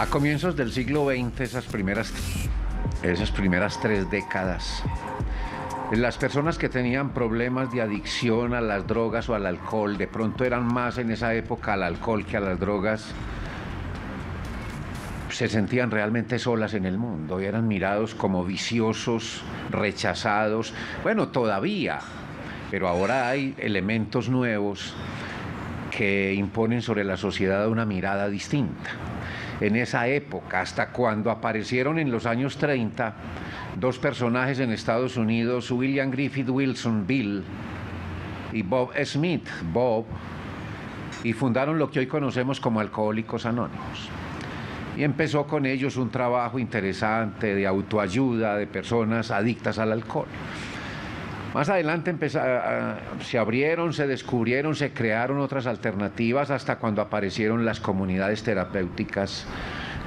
A comienzos del siglo XX, esas primeras tres décadas, las personas que tenían problemas de adicción a las drogas o al alcohol, de pronto eran más en esa época al alcohol que a las drogas, se sentían realmente solas en el mundo, y eran mirados como viciosos, rechazados. Bueno, todavía, pero ahora hay elementos nuevos que imponen sobre la sociedad una mirada distinta. En esa época, hasta cuando aparecieron en los años 30 dos personajes en Estados Unidos, William Griffith Wilson, Bill, y Bob Smith, Bob, y fundaron lo que hoy conocemos como Alcohólicos Anónimos. Y empezó con ellos un trabajo interesante de autoayuda de personas adictas al alcohol. Más adelante se abrieron, se descubrieron, se crearon otras alternativas hasta cuando aparecieron las comunidades terapéuticas,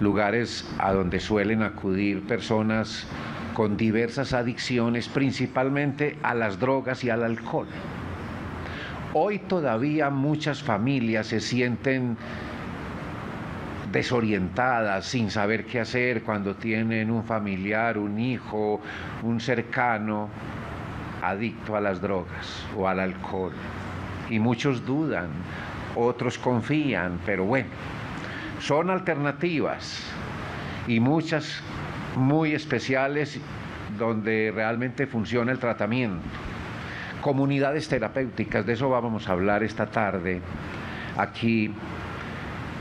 lugares a donde suelen acudir personas con diversas adicciones, principalmente a las drogas y al alcohol. Hoy todavía muchas familias se sienten desorientadas, sin saber qué hacer cuando tienen un familiar, un hijo, un cercano adicto a las drogas o al alcohol, y muchos dudan, otros confían, pero bueno, son alternativas, y muchas muy especiales donde realmente funciona el tratamiento. Comunidades terapéuticas, de eso vamos a hablar esta tarde aquí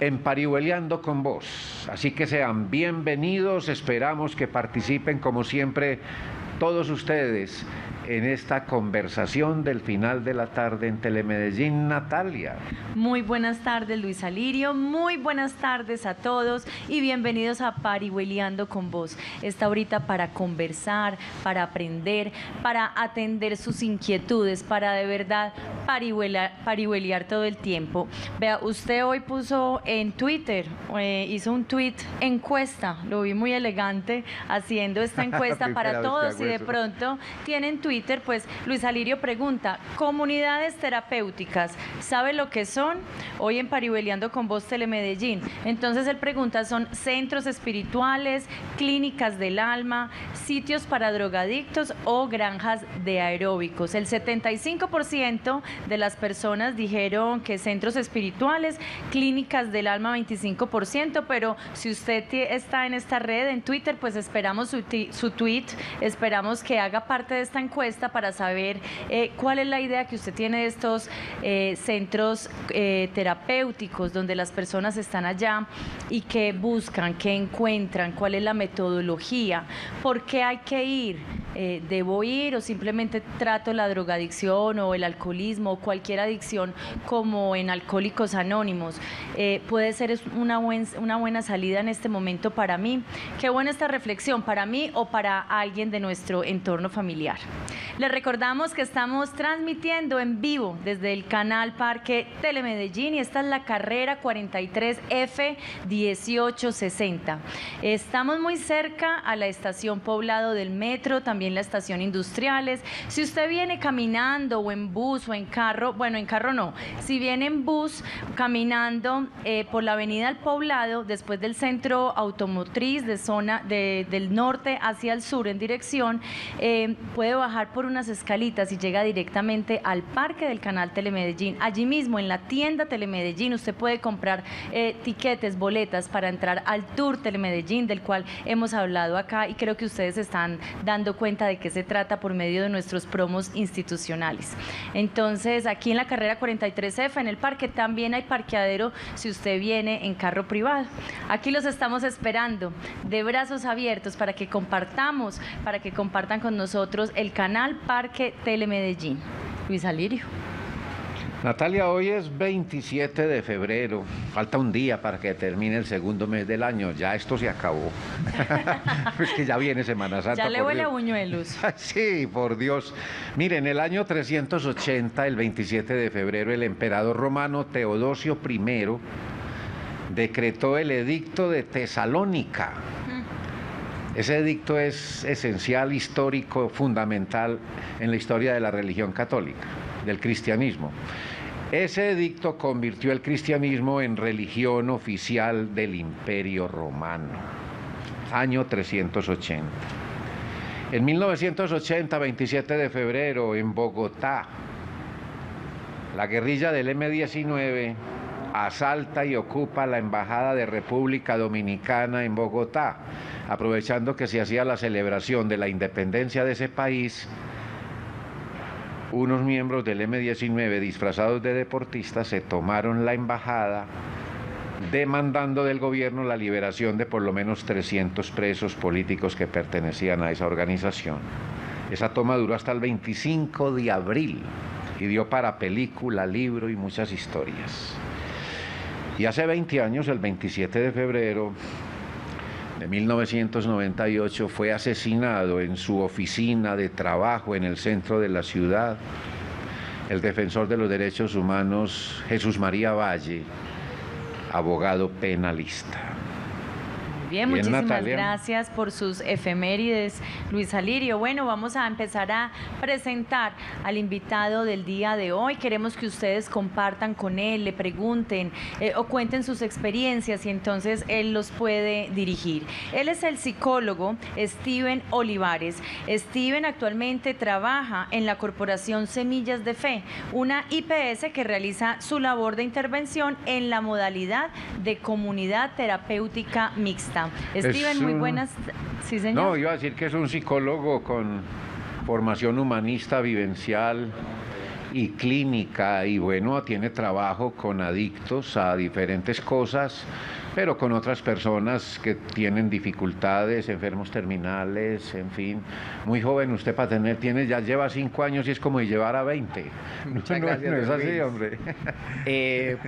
en Parihueliando con vos, así que sean bienvenidos, esperamos que participen como siempre todos ustedes en esta conversación del final de la tarde en Telemedellín. Natalia. Muy buenas tardes, Luis Alirio, muy buenas tardes a todos y bienvenidos a Parihueliando con vos. Está ahorita para conversar, para aprender, para atender sus inquietudes, para de verdad parihuelear todo el tiempo. Vea, usted hoy puso en Twitter, hizo un tweet encuesta, lo vi muy elegante haciendo esta encuesta para todos, y de pronto tienen Twitter. Pues Luis Alirio pregunta, comunidades terapéuticas, ¿sabe lo que son? Hoy en Parihueliando con vos Telemedellín. Entonces él pregunta, son centros espirituales, clínicas del alma, sitios para drogadictos o granjas de aeróbicos. El 75% de las personas dijeron que centros espirituales, clínicas del alma 25%, pero si usted está en esta red, en Twitter, pues esperamos su tweet, esperamos que haga parte de esta encuesta para saber cuál es la idea que usted tiene de estos centros terapéuticos donde las personas están allá y qué buscan, qué encuentran, cuál es la metodología, por qué hay que ir, debo ir o simplemente trato la drogadicción o el alcoholismo o cualquier adicción como en Alcohólicos Anónimos. Puede ser una buena salida en este momento para mí. Qué buena esta reflexión para mí o para alguien de nuestro entorno familiar. Les recordamos que estamos transmitiendo en vivo desde el Canal Parque Telemedellín y esta es la carrera 43F1860. Estamos muy cerca a la estación Poblado del Metro, también la estación Industriales. Si usted viene caminando o en bus o en carro, bueno, en carro no, si viene en bus caminando por la avenida El Poblado, después del centro automotriz de zona del norte hacia el sur en dirección, puede bajar por unas escalitas y llega directamente al parque del Canal Telemedellín. Allí mismo en la tienda Telemedellín usted puede comprar tiquetes, boletas para entrar al Tour Telemedellín, del cual hemos hablado acá y creo que ustedes están dando cuenta de qué se trata por medio de nuestros promos institucionales. Entonces aquí en la carrera 43F en el parque también hay parqueadero si usted viene en carro privado. Aquí los estamos esperando de brazos abiertos para que compartamos, para que compartan con nosotros el Canal Parque Telemedellín. Luis Alirio. Natalia, hoy es 27 de febrero, falta un día para que termine el segundo mes del año, ya esto se acabó. Es que ya viene Semana Santa. Ya le huele a buñuelos. Sí, por Dios. Miren, el año 380, el 27 de febrero, el emperador romano Teodosio I decretó el Edicto de Tesalónica. Ese edicto es esencial, histórico, fundamental en la historia de la religión católica, del cristianismo. Ese edicto convirtió el cristianismo en religión oficial del Imperio Romano, año 380. En 1980, 27 de febrero, en Bogotá, la guerrilla del M-19 asalta y ocupa la Embajada de República Dominicana en Bogotá, aprovechando que se hacía la celebración de la independencia de ese país. Unos miembros del M-19 disfrazados de deportistas se tomaron la embajada, demandando del gobierno la liberación de por lo menos 300 presos políticos que pertenecían a esa organización. Esa toma duró hasta el 25 de abril y dio para película, libro y muchas historias. Y hace 20 años, el 27 de febrero de 1998, fue asesinado en su oficina de trabajo en el centro de la ciudad el defensor de los derechos humanos Jesús María Valle, abogado penalista. Bien, muchísimas gracias por sus efemérides, Luis Alirio. Bueno, vamos a empezar a presentar al invitado del día de hoy. Queremos que ustedes compartan con él, le pregunten o cuenten sus experiencias y entonces él los puede dirigir. Él es el psicólogo Steven Olivares. Steven actualmente trabaja en la Corporación Semillas de Fe, una IPS que realiza su labor de intervención en la modalidad de comunidad terapéutica mixta. Steven, muy buenas. Sí, señor. No, iba a decir que es un psicólogo con formación humanista, vivencial y clínica, y bueno, tiene trabajo con adictos a diferentes cosas, pero con otras personas que tienen dificultades, enfermos terminales, en fin. Muy joven usted para tener, ya lleva 5 años y es como si llevara 20. Muchas gracias. No es así, hombre.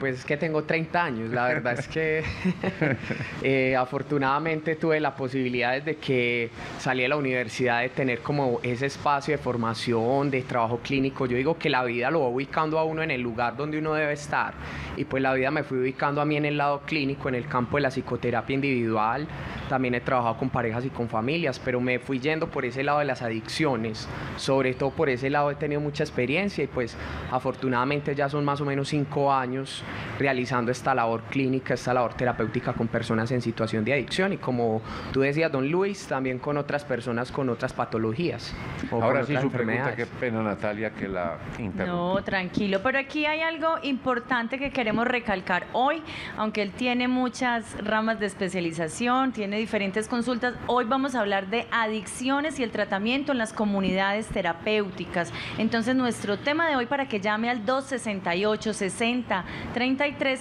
Pues es que tengo 30 años, la verdad es que afortunadamente tuve la posibilidad desde que salí de la universidad de tener como ese espacio de formación, de trabajo clínico. Yo digo que la vida lo va ubicando a uno en el lugar donde uno debe estar, y pues la vida me fue ubicando a mí en el lado clínico, en el campo de la psicoterapia individual. También he trabajado con parejas y con familias, pero me fui yendo por ese lado de las adicciones, sobre todo por ese lado he tenido mucha experiencia, y pues afortunadamente ya son más o menos 5 años realizando esta labor clínica, esta labor terapéutica con personas en situación de adicción, y como tú decías, don Luis, también con otras personas con otras patologías. Ahora sí, su pregunta, qué pena, Natalia, que la interrumpa. No, tranquilo, pero aquí hay algo importante que queremos recalcar hoy. Aunque él tiene muchas ramas de especialización, tiene diferentes consultas, hoy vamos a hablar de adicciones y el tratamiento en las comunidades terapéuticas. Entonces nuestro tema de hoy, para que llame al 268-60-33,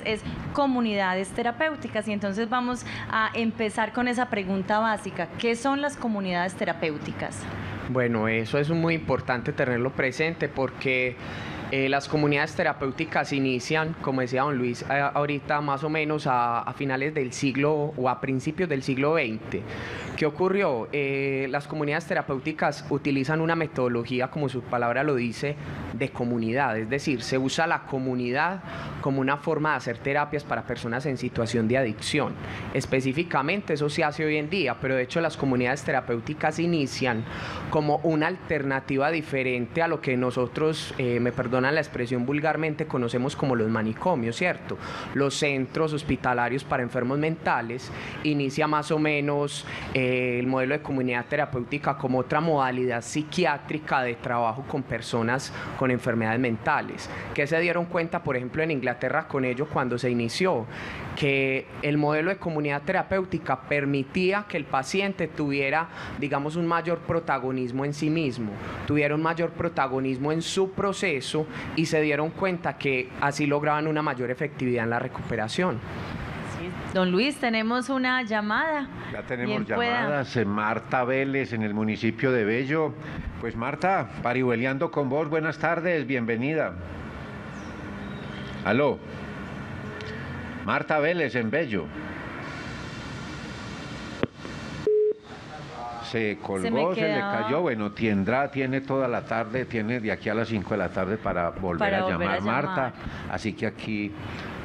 es comunidades terapéuticas, y entonces vamos a empezar con esa pregunta básica: ¿qué son las comunidades terapéuticas? Bueno, eso es muy importante tenerlo presente, porque las comunidades terapéuticas inician, como decía don Luis, ahorita más o menos a finales del siglo, o a principios del siglo XX. ¿Qué ocurrió? Las comunidades terapéuticas utilizan una metodología, como su palabra lo dice, de comunidad. Es decir, se usa la comunidad como una forma de hacer terapias para personas en situación de adicción. Específicamente eso se hace hoy en día, pero de hecho las comunidades terapéuticas inician como una alternativa diferente a lo que nosotros, me perdonan la expresión vulgarmente, conocemos como los manicomios, ¿cierto? Los centros hospitalarios para enfermos mentales. Inicia más o menos el modelo de comunidad terapéutica como otra modalidad psiquiátrica de trabajo con personas con enfermedades mentales, que se dieron cuenta, por ejemplo, en Inglaterra con ello cuando se inició, que el modelo de comunidad terapéutica permitía que el paciente tuviera, digamos, un mayor protagonismo en sí mismo, tuviera un mayor protagonismo en su proceso, y se dieron cuenta que así lograban una mayor efectividad en la recuperación. Don Luis, tenemos una llamada. Ya tenemos llamadas. Marta Vélez, en el municipio de Bello. Pues Marta, Parihueliando con vos, buenas tardes, bienvenida. Aló. Marta Vélez, en Bello. Se colgó, se le cayó. Bueno, tiene toda la tarde, tiene de aquí a las 5 de la tarde para volver a llamar, Marta. Así que aquí,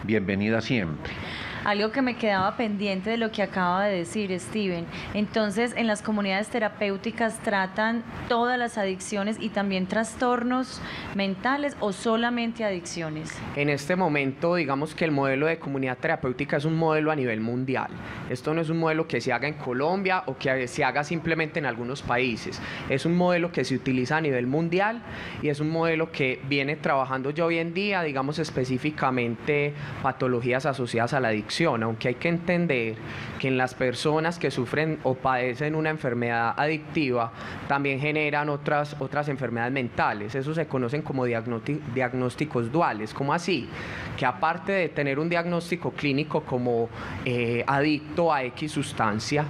bienvenida siempre. Algo que me quedaba pendiente de lo que acaba de decir Steven. Entonces, en las comunidades terapéuticas tratan todas las adicciones y también trastornos mentales o solamente adicciones. En este momento, digamos que el modelo de comunidad terapéutica es un modelo a nivel mundial. Esto no es un modelo que se haga en Colombia o que se haga simplemente en algunos países. Es un modelo que se utiliza a nivel mundial y es un modelo que viene trabajando ya hoy en día, digamos específicamente patologías asociadas a la adicción, aunque hay que entender que en las personas que sufren o padecen una enfermedad adictiva también generan otras enfermedades mentales. Eso se conocen como diagnósticos duales. ¿Cómo así? Que aparte de tener un diagnóstico clínico como adicto a X sustancia,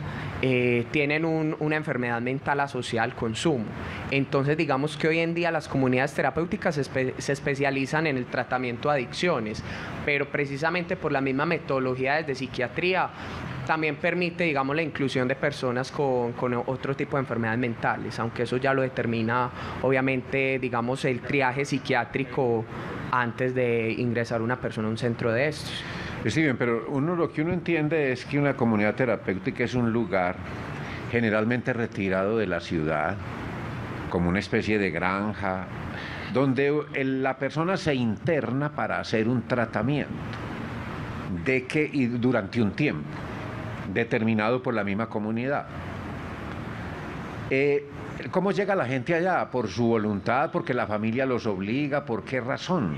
tienen una enfermedad mental asociada al consumo. Entonces, digamos que hoy en día las comunidades terapéuticas se especializan en el tratamiento de adicciones, pero precisamente por la misma metodología desde psiquiatría también permite, digamos, la inclusión de personas con otro tipo de enfermedades mentales, aunque eso ya lo determina, obviamente, digamos, el triaje psiquiátrico antes de ingresar una persona a un centro de estos. Sí, bien, pero lo que uno entiende es que una comunidad terapéutica es un lugar generalmente retirado de la ciudad, como una especie de granja, donde la persona se interna para hacer un tratamiento y durante un tiempo determinado por la misma comunidad. ¿Cómo llega la gente allá? ¿Por su voluntad? ¿Porque la familia los obliga? ¿Por qué razón?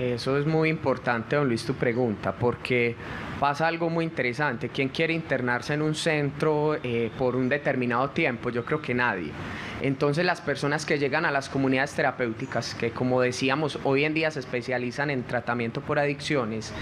Eso es muy importante, don Luis, tu pregunta, porque pasa algo muy interesante. ¿Quién quiere internarse en un centro por un determinado tiempo? Yo creo que nadie. Entonces, las personas que llegan a las comunidades terapéuticas, que como decíamos, hoy en día se especializan en tratamiento por adicciones,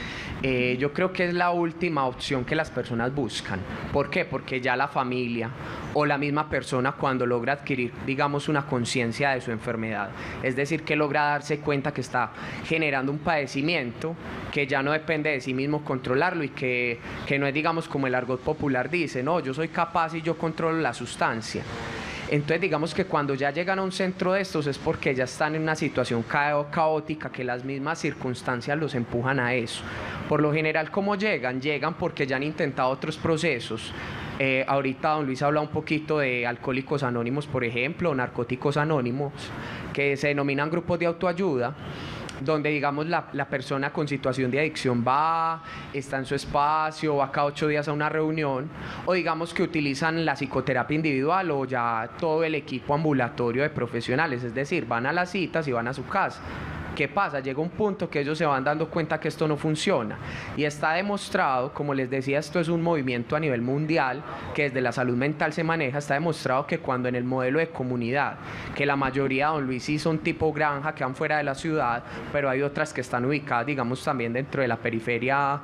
yo creo que es la última opción que las personas buscan. ¿Por qué? Porque ya la familia o la misma persona, cuando logra adquirir, digamos, una conciencia de su enfermedad, es decir, que logra darse cuenta que está generando un padecimiento que ya no depende de sí mismo controlarlo y que no es, digamos, como el argot popular dice, no, yo soy capaz y yo controlo la sustancia. Entonces, digamos que cuando ya llegan a un centro de estos es porque ya están en una situación caótica, que las mismas circunstancias los empujan a eso. Por lo general, ¿cómo llegan? Llegan porque ya han intentado otros procesos. Ahorita don Luis habla un poquito de Alcohólicos Anónimos, por ejemplo, o Narcóticos Anónimos, que se denominan grupos de autoayuda, donde, digamos, la persona con situación de adicción va, está en su espacio, va cada 8 días a una reunión, o digamos que utilizan la psicoterapia individual o ya todo el equipo ambulatorio de profesionales, es decir, van a las citas y van a su casa. ¿Qué pasa? Llega un punto que ellos se van dando cuenta que esto no funciona y está demostrado, como les decía, esto es un movimiento a nivel mundial que desde la salud mental se maneja. Está demostrado que cuando en el modelo de comunidad, que la mayoría, don Luis, sí son tipo granja, que van fuera de la ciudad, pero hay otras que están ubicadas, digamos, también dentro de la periferia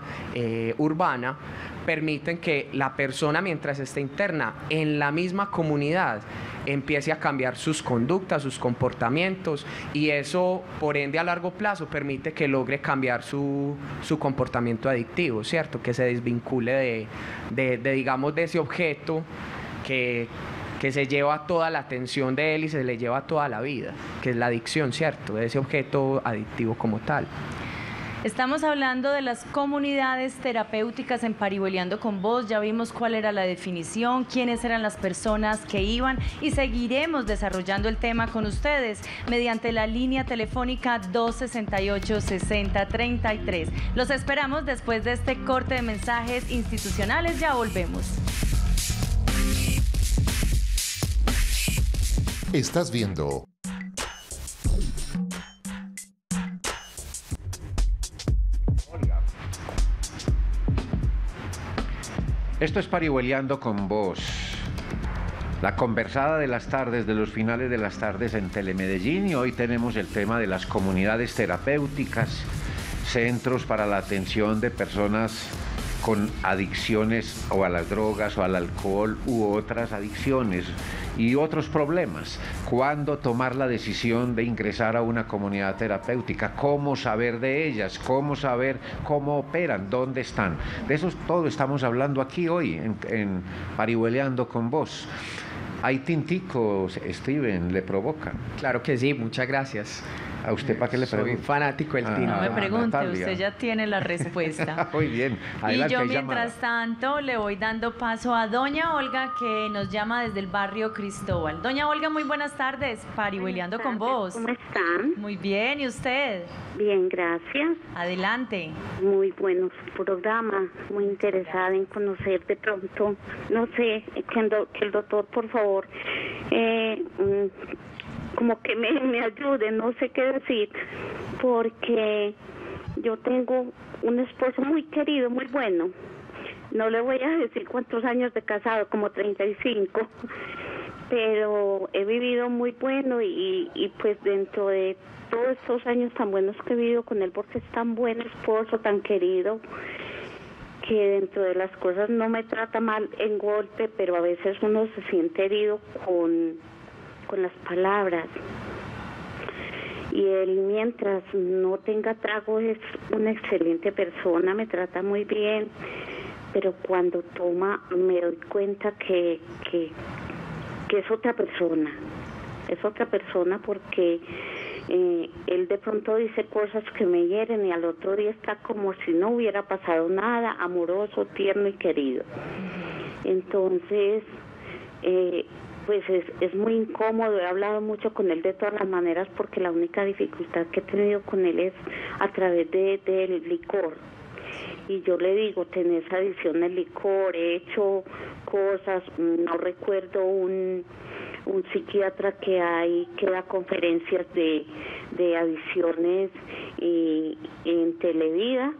urbana, permiten que la persona, mientras esté interna en la misma comunidad, empiece a cambiar sus conductas, sus comportamientos, y eso, por ende, a largo plazo permite que logre cambiar su comportamiento adictivo, ¿cierto? Que se desvincule digamos, de ese objeto que se lleva toda la atención de él y se le lleva toda la vida, que es la adicción, ¿cierto? De ese objeto adictivo como tal. Estamos hablando de las comunidades terapéuticas en Parihueliando con Vos. Ya vimos cuál era la definición, quiénes eran las personas que iban, y seguiremos desarrollando el tema con ustedes mediante la línea telefónica 268-6033. Los esperamos después de este corte de mensajes institucionales. Ya volvemos. Estás viendo Esto es Parihueliando con Vos, la conversada de las tardes, de los finales de las tardes en Telemedellín, y hoy tenemos el tema de las comunidades terapéuticas, centros para la atención de personas con adicciones o a las drogas o al alcohol u otras adicciones y otros problemas. ¿Cuándo tomar la decisión de ingresar a una comunidad terapéutica? ¿Cómo saber de ellas? ¿Cómo saber cómo operan? ¿Dónde están? De eso todo estamos hablando aquí hoy en Parihueliando con Vos. Hay tinticos, Steven, ¿le provocan? Claro que sí, muchas gracias. ¿A usted para qué le pregunto? Soy un fanático del Tino. No me pregunte, Natalia, usted ya tiene la respuesta. Muy bien. Adelante, y yo mientras tanto le voy dando paso a doña Olga, que nos llama desde el barrio Cristóbal. Doña Olga, muy buenas tardes. Parihueliando con vos. ¿Cómo están? Muy bien, ¿y usted? Bien, gracias. Adelante. Muy buenos programas, muy interesada en conocer de pronto, no sé, que el doctor, por favor, como que me ayude, no sé qué decir, porque yo tengo un esposo muy querido, muy bueno. No le voy a decir cuántos años de casado, como 35, pero he vivido muy bueno y pues dentro de todos estos años tan buenos que he vivido con él, porque es tan buen esposo, tan querido, que dentro de las cosas no me trata mal en golpe, pero a veces uno se siente herido con las palabras. Y él, mientras no tenga trago, es una excelente persona, me trata muy bien, pero cuando toma me doy cuenta que es otra persona. Es otra persona porque él de pronto dice cosas que me hieren y al otro día está como si no hubiera pasado nada, amoroso, tierno y querido. Entonces, pues es muy incómodo. He hablado mucho con él de todas las maneras porque la única dificultad que he tenido con él es a través del licor. Y yo le digo, tenés adicción al licor, he hecho cosas, no recuerdo un psiquiatra que hay que da conferencias de adicciones en Televida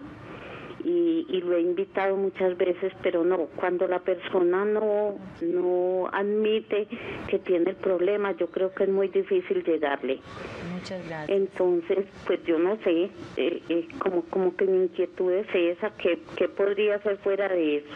y lo he invitado muchas veces, pero no, cuando la persona no admite que tiene el problema, yo creo que es muy difícil llegarle. Muchas gracias. Entonces, pues yo no sé, como que mi inquietud es esa, ¿qué podría hacer fuera de eso?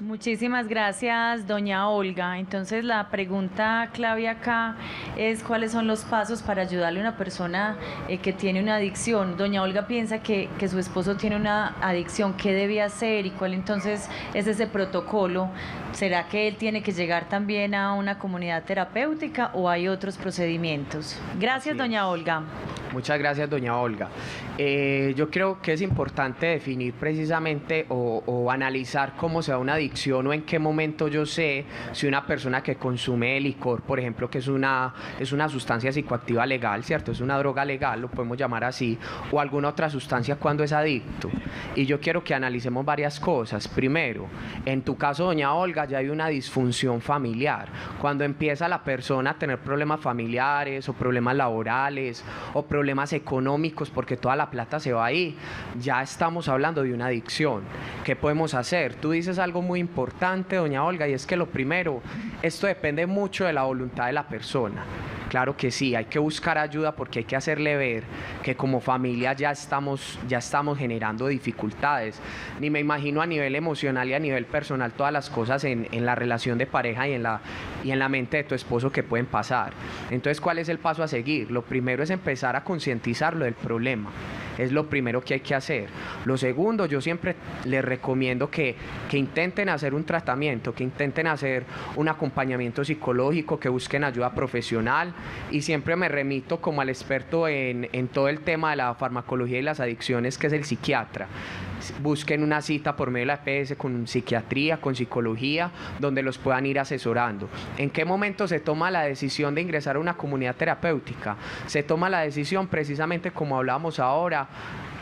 Muchísimas gracias, doña Olga. Entonces, la pregunta clave acá es cuáles son los pasos para ayudarle a una persona que tiene una adicción. Doña Olga piensa que su esposo tiene una adicción. ¿Qué debe hacer y cuál entonces es ese protocolo? ¿Será que él tiene que llegar también a una comunidad terapéutica o hay otros procedimientos? Gracias, doña Olga. Muchas gracias, doña Olga. Yo creo que es importante definir precisamente o analizar cómo se da una adicción o en qué momento yo sé si una persona que consume licor, por ejemplo, que es una sustancia psicoactiva legal, ¿cierto? Es una droga legal, lo podemos llamar así, o alguna otra sustancia cuando es adicto. Y yo quiero que analicemos varias cosas. Primero, en tu caso, doña Olga, ya hay una disfunción familiar. Cuando empieza la persona a tener problemas familiares o problemas laborales o problemas económicos porque toda la plata se va ahí, ya estamos hablando de una adicción. ¿Qué podemos hacer? Tú dices algo muy importante, doña Olga, y es que lo primero, esto depende mucho de la voluntad de la persona. Claro que sí, hay que buscar ayuda porque hay que hacerle ver que como familia ya estamos generando dificultades. Ni me imagino a nivel emocional y a nivel personal todas las cosas en la relación de pareja y en la mente de tu esposo que pueden pasar. Entonces, ¿cuál es el paso a seguir? Lo primero es empezar a concientizarlo del problema. Es lo primero que hay que hacer. Lo segundo, yo siempre les recomiendo que intenten hacer un tratamiento, que intenten hacer un acompañamiento psicológico, que busquen ayuda profesional, y siempre me remito como al experto en todo el tema de la farmacología y las adicciones, que es el psiquiatra. Busquen una cita por medio de la EPS con psiquiatría, con psicología, donde los puedan ir asesorando. ¿En qué momento se toma la decisión de ingresar a una comunidad terapéutica? Se toma la decisión precisamente como hablábamos ahora,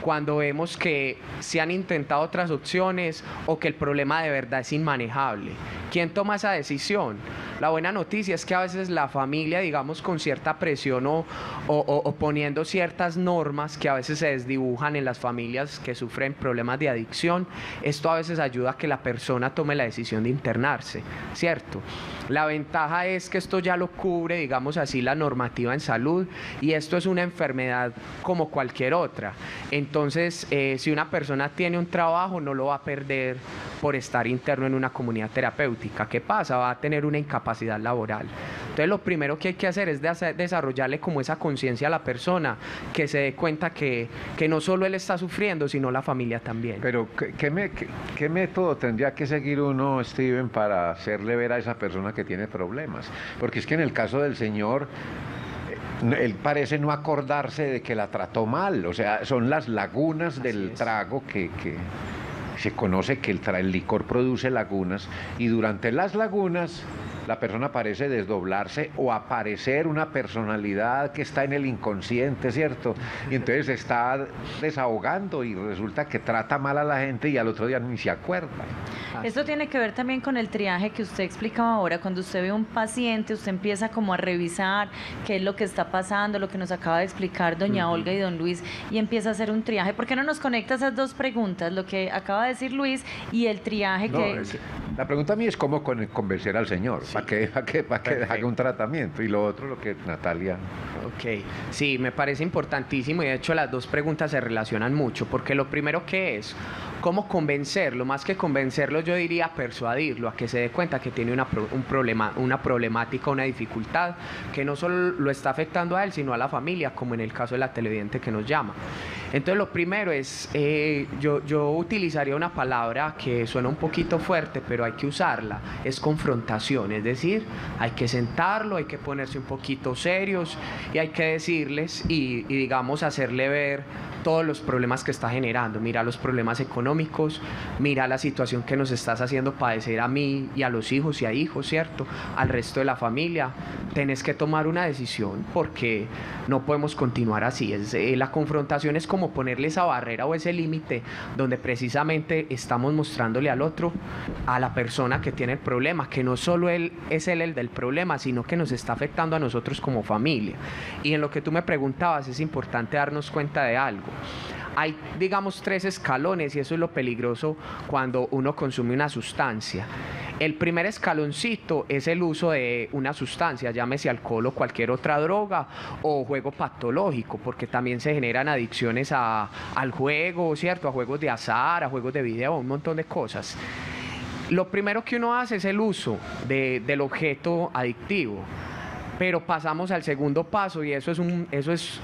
cuando vemos que se han intentado otras opciones o que el problema de verdad es inmanejable. ¿Quién toma esa decisión? La buena noticia es que a veces la familia, digamos, con cierta presión o poniendo ciertas normas que a veces se desdibujan en las familias que sufren problemas de adicción, esto a veces ayuda a que la persona tome la decisión de internarse, ¿cierto? La ventaja es que esto ya lo cubre, digamos así, la normativa en salud, y esto es una enfermedad como cualquier otra. Entonces, si una persona tiene un trabajo, no lo va a perder por estar interno en una comunidad terapéutica. ¿Qué pasa? Va a tener una incapacidad laboral. Entonces, lo primero que hay que hacer es desarrollarle como esa conciencia a la persona, que se dé cuenta que no solo él está sufriendo, sino la familia también. Pero, ¿qué método tendría que seguir uno, Steven, para hacerle ver a esa persona que tiene problemas? Porque es que en el caso del señor, Él parece no acordarse de que la trató mal, o sea, son las lagunas del trago que se conoce que el licor produce lagunas, y durante las lagunas la persona parece desdoblarse o aparecer una personalidad que está en el inconsciente, ¿cierto? Y entonces se está desahogando y resulta que trata mal a la gente y al otro día ni se acuerda. Esto tiene que ver también con el triaje que usted explicaba ahora. Cuando usted ve un paciente, usted empieza como a revisar qué es lo que está pasando, lo que nos acaba de explicar doña Olga y don Luis, y empieza a hacer un triaje. ¿Por qué no nos conecta esas dos preguntas? Lo que acaba de decir Luis y el triaje que... La pregunta a mí es cómo convencer al señor, sí, para que haga un tratamiento, y lo otro, lo que Natalia... Ok, sí, me parece importantísimo, y de hecho las dos preguntas se relacionan mucho, porque lo primero que es, cómo convencerlo, más que convencerlo yo diría persuadirlo, a que se dé cuenta que tiene una problemática, una dificultad, que no solo lo está afectando a él, sino a la familia, como en el caso de la televidente que nos llama. Entonces lo primero es, yo utilizaría una palabra que suena un poquito fuerte, pero hay que usarla, es confrontación, es decir, hay que sentarlo, hay que ponerse un poquito serios y hay que decirles y digamos hacerle ver todos los problemas que está generando. Mira los problemas económicos, mira la situación que nos estás haciendo padecer a mí y a los hijos y a hijos, ¿cierto? Al resto de la familia, tenés que tomar una decisión porque no podemos continuar así. La confrontación es como ponerle esa barrera o ese límite donde precisamente estamos mostrándole al otro, a la persona que tiene el problema, que no solo él es él el del problema, sino que nos está afectando a nosotros como familia. Y en lo que tú me preguntabas, es importante darnos cuenta de algo. Hay, digamos, 3 escalones, y eso es lo peligroso cuando uno consume una sustancia. El primer escaloncito es el uso de una sustancia, llámese alcohol o cualquier otra droga o juego patológico, porque también se generan adicciones al juego, ¿cierto? A juegos de azar, a juegos de video, a un montón de cosas. Lo primero que uno hace es el uso del objeto adictivo. Pero pasamos al segundo paso, y eso es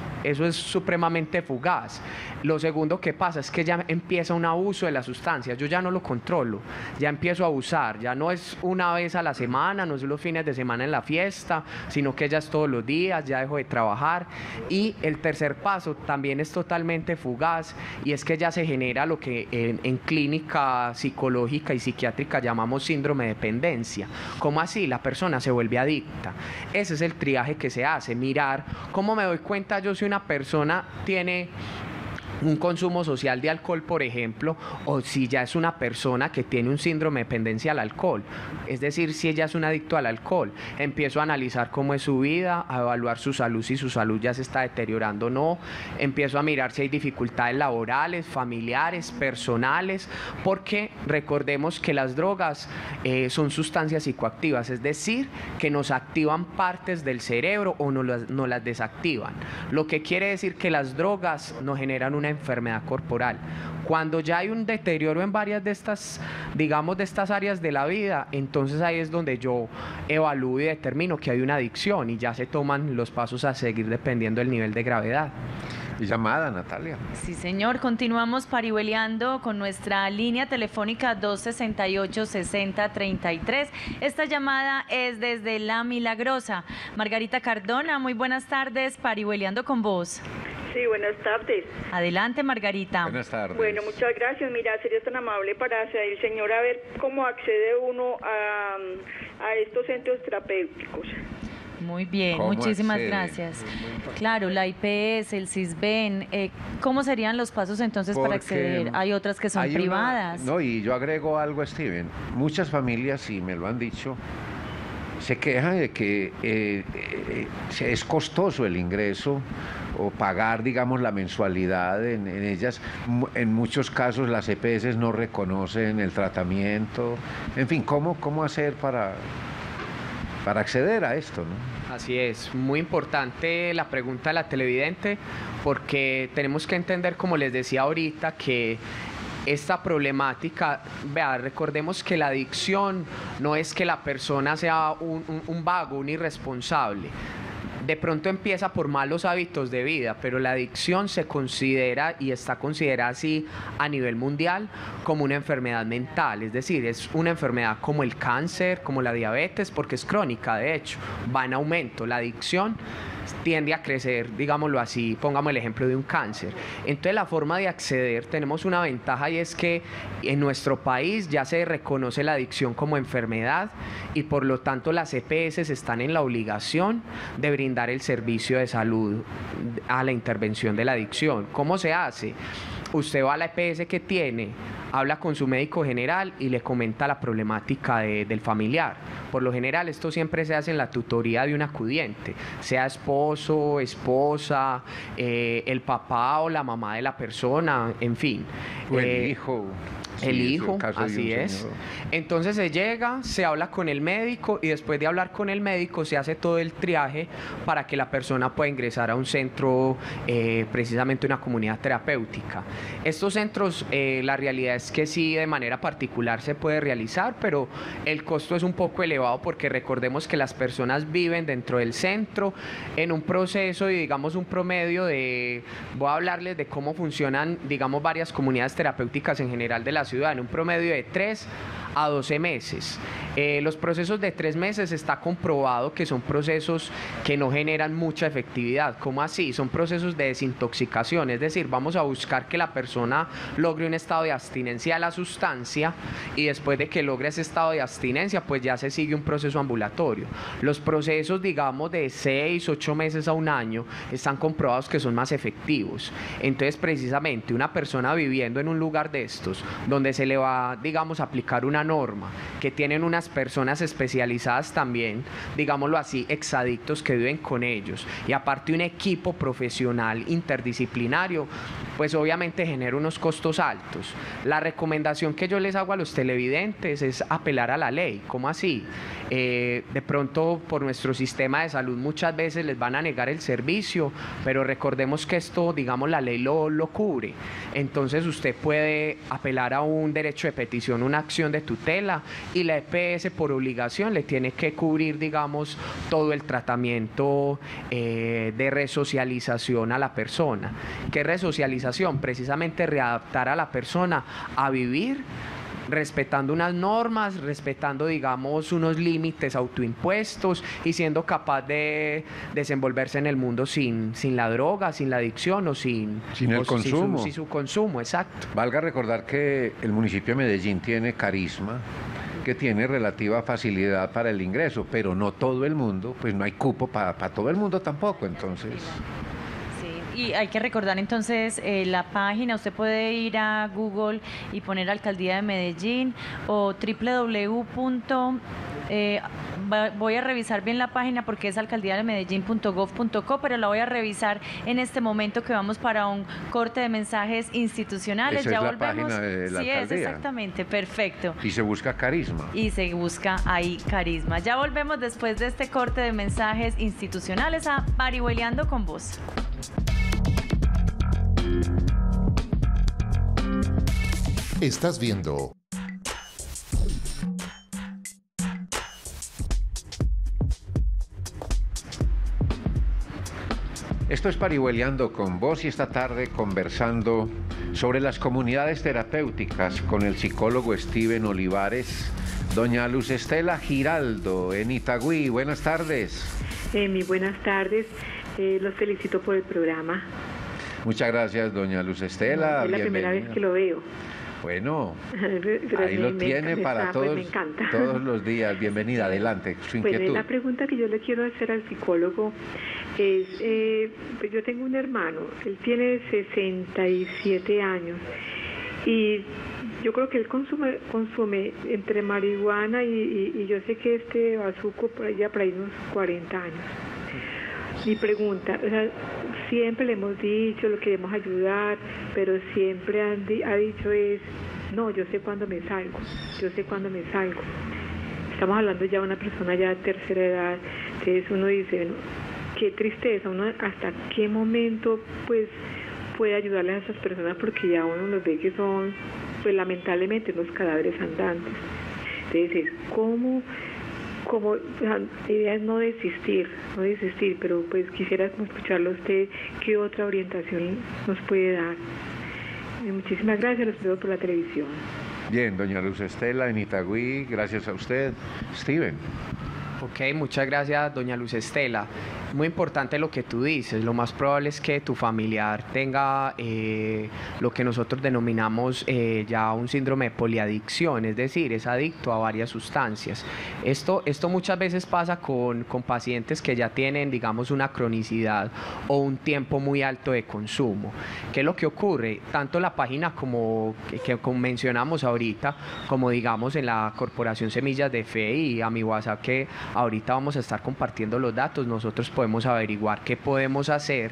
supremamente fugaz. Lo segundo que pasa es que ya empieza un abuso de la sustancia, yo ya no lo controlo, ya empiezo a abusar, ya no es una vez a la semana, no es los fines de semana en la fiesta, sino que ya es todos los días, ya dejo de trabajar. Y el tercer paso también es totalmente fugaz, y es que ya se genera lo que en clínica psicológica y psiquiátrica llamamos síndrome de dependencia. ¿Cómo así? La persona se vuelve adicta. Ese es el triaje que se hace, mirar cómo me doy cuenta yo si una persona tiene un consumo social de alcohol, por ejemplo, o si ya es una persona que tiene un síndrome de dependencia al alcohol, es decir, si ella es un adicto al alcohol. Empiezo a analizar cómo es su vida, a evaluar su salud, si su salud ya se está deteriorando o no, empiezo a mirar si hay dificultades laborales, familiares, personales, porque recordemos que las drogas son sustancias psicoactivas, es decir, que nos activan partes del cerebro o no las desactivan, lo que quiere decir que las drogas nos generan una enfermedad corporal. Cuando ya hay un deterioro en varias de estas, digamos, de estas áreas de la vida, entonces ahí es donde yo evalúo y determino que hay una adicción, y ya se toman los pasos a seguir dependiendo del nivel de gravedad. Llamada, Natalia. Sí, señor. Continuamos parihueleando con nuestra línea telefónica 268-6033. Esta llamada es desde La Milagrosa. Margarita Cardona, muy buenas tardes, parihueleando con vos. Sí, buenas tardes. Adelante, Margarita. Buenas tardes. Bueno, muchas gracias. Mira, sería tan amable para hacer, señor, a ver cómo accede uno a estos centros terapéuticos. Muy bien, muchísimas gracias. Claro, la IPS, el CISBEN, ¿cómo serían los pasos entonces para acceder? Hay otras que son privadas. No, y yo agrego algo, Steven. Muchas familias, y me lo han dicho, se quejan de que es costoso el ingreso o pagar, digamos, la mensualidad en ellas. En muchos casos las EPS no reconocen el tratamiento. En fin, ¿cómo hacer para acceder a esto, ¿no? Así es, muy importante la pregunta de la televidente, porque tenemos que entender, como les decía ahorita, que esta problemática, vea, recordemos que la adicción no es que la persona sea un vago, un irresponsable. de pronto empieza por malos hábitos de vida, pero la adicción se considera y está considerada así a nivel mundial como una enfermedad mental, es decir, es una enfermedad como el cáncer, como la diabetes, porque es crónica, de hecho, va en aumento, la adicción tiende a crecer, digámoslo así, pongamos el ejemplo de un cáncer. Entonces la forma de acceder, tenemos una ventaja y es que en nuestro país ya se reconoce la adicción como enfermedad y por lo tanto las EPS están en la obligación de brindar el servicio de salud a la intervención de la adicción. ¿Cómo se hace? Usted va a la EPS que tiene, habla con su médico general y le comenta la problemática del familiar. Por lo general esto siempre se hace en la tutoría de un acudiente, sea esposo, esposa, el papá o la mamá de la persona, en fin. O el hijo. El hijo, así es. Entonces se llega, se habla con el médico y después de hablar con el médico se hace todo el triaje para que la persona pueda ingresar a un centro, precisamente una comunidad terapéutica. Estos centros, la realidad es que sí, de manera particular se puede realizar, pero el costo es un poco elevado porque recordemos que las personas viven dentro del centro en un proceso y digamos un promedio de, voy a hablarles de cómo funcionan, digamos, varias comunidades terapéuticas en general de la ciudad, en un promedio de 3 a 12 meses. Los procesos de 3 meses está comprobado que son procesos que no generan mucha efectividad. ¿Cómo así? Son procesos de desintoxicación, es decir, vamos a buscar que la persona logre un estado de abstinencia a la sustancia y después de que logre ese estado de abstinencia, pues ya se sigue un proceso ambulatorio. Los procesos, digamos, de 6, 8 meses a un año están comprobados que son más efectivos. Entonces, precisamente, una persona viviendo en un lugar de estos, donde se le va, digamos, a aplicar una norma, que tienen unas personas especializadas también, digámoslo así, exadictos que viven con ellos, y aparte un equipo profesional interdisciplinario, pues obviamente genera unos costos altos. La recomendación que yo les hago a los televidentes es apelar a la ley. ¿Cómo así? De pronto por nuestro sistema de salud muchas veces les van a negar el servicio, pero recordemos que esto, digamos, la ley lo cubre. Entonces usted puede apelar a un derecho de petición, una acción de tutela, y la EPS por obligación le tiene que cubrir, digamos, todo el tratamiento de resocialización a la persona. ¿Qué resocialización? Precisamente readaptar a la persona a vivir respetando unas normas, respetando, digamos, unos límites autoimpuestos y siendo capaz de desenvolverse en el mundo sin la droga, sin la adicción o sin el consumo. Sin su consumo, exacto. Valga recordar que el municipio de Medellín tiene CARISMA, que tiene relativa facilidad para el ingreso, pero no todo el mundo, pues no hay cupo para todo el mundo tampoco, entonces... Y hay que recordar entonces la página, usted puede ir a Google y poner Alcaldía de Medellín o voy a revisar bien la página porque es alcaldiademedellin.gov.co, pero la voy a revisar en este momento que vamos para un corte de mensajes institucionales. Esa ya es volvemos. La página de la alcaldía. Es exactamente, perfecto. Y se busca CARISMA. Y se busca ahí CARISMA. Ya volvemos después de este corte de mensajes institucionales a Parihueliando con vos. Estás viendo Esto es Parihueliando con vos y esta tarde conversando sobre las comunidades terapéuticas con el psicólogo Steven Olivares. Doña Luz Estela Giraldo en Itagüí, buenas tardes. Muy buenas tardes, los felicito por el programa. Muchas gracias, doña Luz Estela. Es la primera vez que lo veo. Bueno, ahí lo tiene para todos los días. Bienvenida, adelante, su inquietud. Pues la pregunta que yo le quiero hacer al psicólogo es, pues yo tengo un hermano, él tiene 67 años y yo creo que él consume entre marihuana y yo sé que este bazuco ya para ahí unos 40 años. Mi pregunta, o sea, siempre le hemos dicho, lo queremos ayudar, pero siempre ha dicho es, no, yo sé cuándo me salgo, yo sé cuándo me salgo. Estamos hablando ya de una persona ya de tercera edad, entonces uno dice, no, qué tristeza, uno hasta qué momento pues puede ayudarles a esas personas porque ya uno los ve que son, pues lamentablemente, unos cadáveres andantes. Entonces, ¿cómo como la idea es no desistir, pero pues quisiera escucharlo a usted, qué otra orientación nos puede dar. Muchísimas gracias, los veo por la televisión. Bien, doña Luz Estela en Itagüí, gracias a usted. Steven. Ok, muchas gracias, doña Luz Estela. Muy importante lo que tú dices, lo más probable es que tu familiar tenga lo que nosotros denominamos ya un síndrome de poliadicción, es decir, es adicto a varias sustancias. Esto muchas veces pasa con pacientes que ya tienen, digamos, una cronicidad o un tiempo muy alto de consumo. ¿Qué es lo que ocurre? Tanto la página como que mencionamos ahorita, como digamos en la Corporación Semillas de Fe y a mi WhatsApp que ahorita vamos a estar compartiendo los datos, nosotros podemos averiguar qué podemos hacer